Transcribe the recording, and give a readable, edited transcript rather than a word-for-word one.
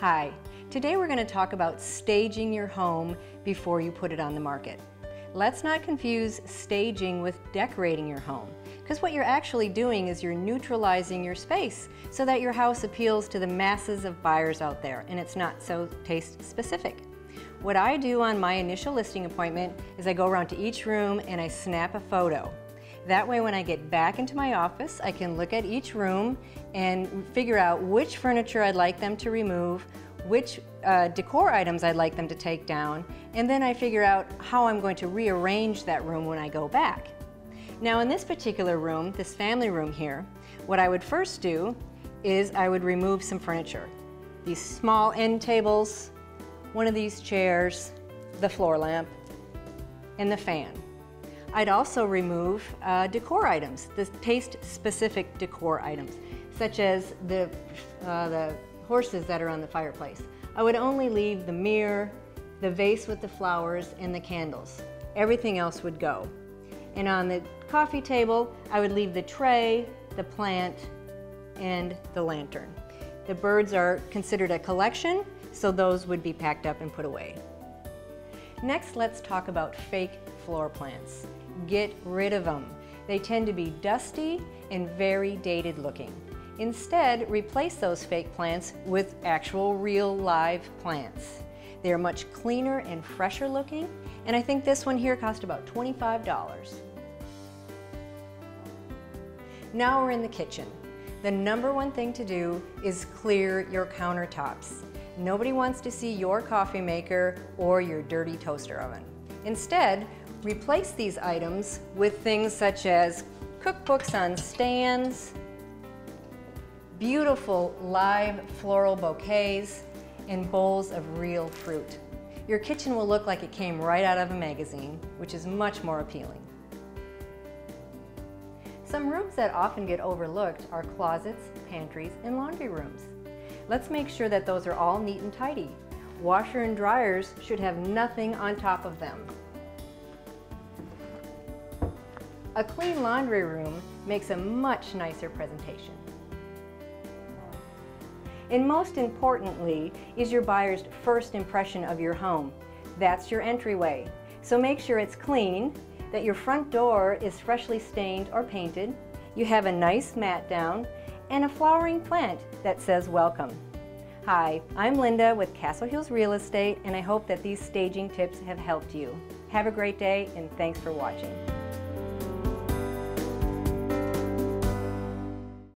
Hi, today we're going to talk about staging your home before you put it on the market. Let's not confuse staging with decorating your home, because what you're actually doing is you're neutralizing your space so that your house appeals to the masses of buyers out there and it's not so taste specific. What I do on my initial listing appointment is I go around to each room and I snap a photo. That way when I get back into my office, I can look at each room and figure out which furniture I'd like them to remove, which decor items I'd like them to take down, and then I figure out how I'm going to rearrange that room when I go back. Now in this particular room, this family room here, what I would first do is I would remove some furniture. These small end tables, one of these chairs, the floor lamp, and the fan. I'd also remove decor items, the taste-specific decor items, such as the horses that are on the fireplace. I would only leave the mirror, the vase with the flowers, and the candles. Everything else would go. And on the coffee table, I would leave the tray, the plant, and the lantern. The birds are considered a collection, so those would be packed up and put away. Next, let's talk about fake floor plans. Get rid of them. They tend to be dusty and very dated looking. Instead, replace those fake plants with actual real live plants. They are much cleaner and fresher looking, and I think this one here cost about $25. Now we're in the kitchen. The number one thing to do is clear your countertops. Nobody wants to see your coffee maker or your dirty toaster oven. Instead, replace these items with things such as cookbooks on stands, beautiful live floral bouquets, and bowls of real fruit. Your kitchen will look like it came right out of a magazine, which is much more appealing. Some rooms that often get overlooked are closets, pantries, and laundry rooms. Let's make sure that those are all neat and tidy. Washer and dryers should have nothing on top of them. A clean laundry room makes a much nicer presentation. And most importantly is your buyer's first impression of your home. That's your entryway. So make sure it's clean, that your front door is freshly stained or painted, you have a nice mat down, and a flowering plant that says welcome. Hi, I'm Linda with Castle Hills Real Estate, and I hope that these staging tips have helped you. Have a great day, and thanks for watching.